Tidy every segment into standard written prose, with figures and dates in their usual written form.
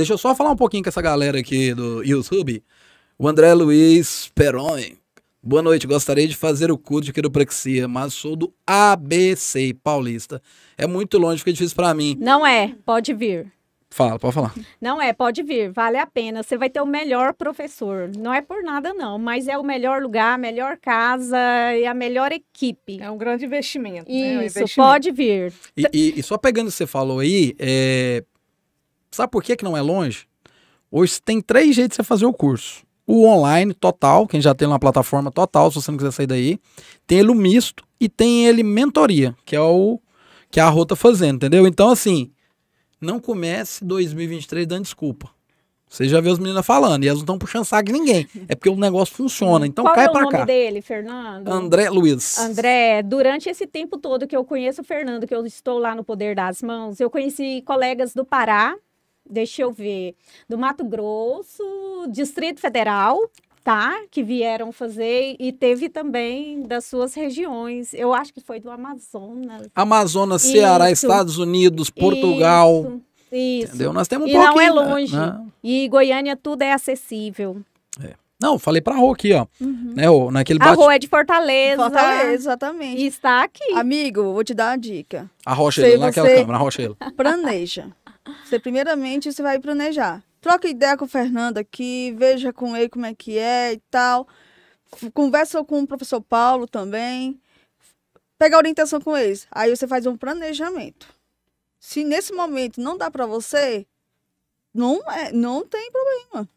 Deixa eu só falar um pouquinho com essa galera aqui do YouTube. O André Luiz Peron. Boa noite, gostaria de fazer o curso de quiropraxia, mas sou do ABC paulista. É muito longe, fica difícil para mim. Não é, pode vir. Fala, pode falar. Não é, pode vir, vale a pena. Você vai ter o melhor professor. Não é por nada não, mas é o melhor lugar, a melhor casa e a melhor equipe. É um grande investimento. Isso, né? Um investimento. Pode vir. E só pegando o que você falou aí, sabe por que que não é longe? Hoje tem 3 jeitos de você fazer o curso. O online total, quem já tem uma plataforma total, se você não quiser sair daí. Tem ele o misto e tem ele mentoria, que é o que a Rô tá fazendo, entendeu? Então, assim, não comece 2023 dando desculpa. Você já vê as meninas falando e elas não estão puxando saco de ninguém. É porque o negócio funciona, então cai pra cá. Qual é o nome dele, Fernando? André Luiz. André, durante esse tempo todo que eu conheço o Fernando, que eu estou lá no Poder das Mãos, eu conheci colegas do Pará, deixa eu ver, do Mato Grosso, Distrito Federal, tá? Que vieram fazer e teve também das suas regiões. Eu acho que foi do Amazonas. Amazonas, isso. Ceará, Estados Unidos, Portugal. Isso. Entendeu? Nós temos um pouquinho. Não é longe. Né? E Goiânia tudo é acessível. É. Não, falei pra Rô aqui, ó. Uhum. Né, ó, naquele bate... A Rô é de Fortaleza. Fortaleza, exatamente. E está aqui. Amigo, vou te dar uma dica. Arrocha ele, naquela câmera, arrocha ele. Planeja. Você, primeiramente, você vai planejar. Troca ideia com o Fernando aqui, veja com ele como é que é e tal. Conversa com o professor Paulo também. Pega a orientação com eles. Aí você faz um planejamento. Se nesse momento não dá para você, não tem problema.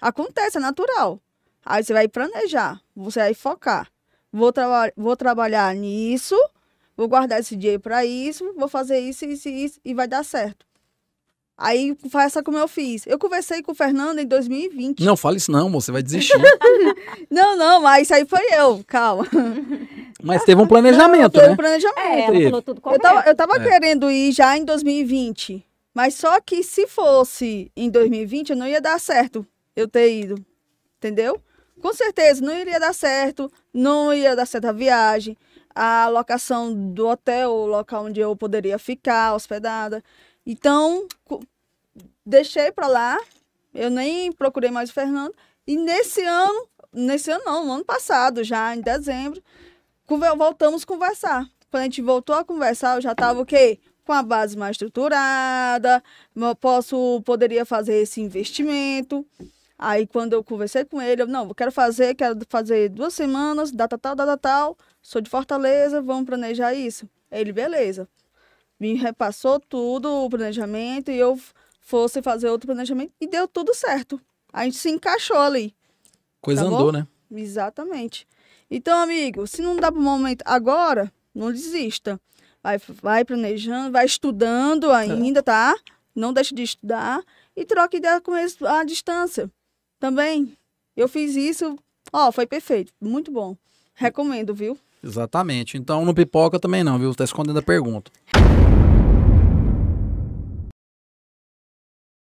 Acontece, é natural. Aí você vai planejar, você vai focar. Vou trabalhar nisso, vou guardar esse dinheiro para isso, vou fazer isso, isso e isso, e vai dar certo. Aí faça como eu fiz. Eu conversei com o Fernando em 2020. Não, fala isso não, moça, você vai desistir. não, mas isso aí foi eu, calma. Mas teve um planejamento, né? Teve um planejamento. Ela falou tudo como eu tava querendo ir já em 2020, mas só que se fosse em 2020, eu não ia dar certo eu ter ido, entendeu? Com certeza, não iria dar certo, não ia dar certo a viagem, a locação do hotel, o local onde eu poderia ficar hospedada. Então, deixei para lá, eu nem procurei mais o Fernando. E nesse ano não, no ano passado, já em dezembro, voltamos a conversar. Quando a gente voltou a conversar, eu já estava o quê? Com a base mais estruturada, eu poderia fazer esse investimento. Aí, quando eu conversei com ele, eu, não, eu quero fazer 2 semanas, data tal, data tal, sou de Fortaleza, vamos planejar isso. Ele, beleza. Me repassou tudo o planejamento e eu fosse fazer outro planejamento e deu tudo certo. A gente se encaixou ali. Coisa tá andou, bom? Né? Exatamente. Então, amigo, se não dá para o momento agora, não desista. Vai planejando, vai estudando ainda, tá? Não deixe de estudar e troca ideia com eles à distância. Também, eu fiz isso, ó, foi perfeito, muito bom. Recomendo, viu? Exatamente. Então, não pipoca também não, viu? Tá escondendo a pergunta.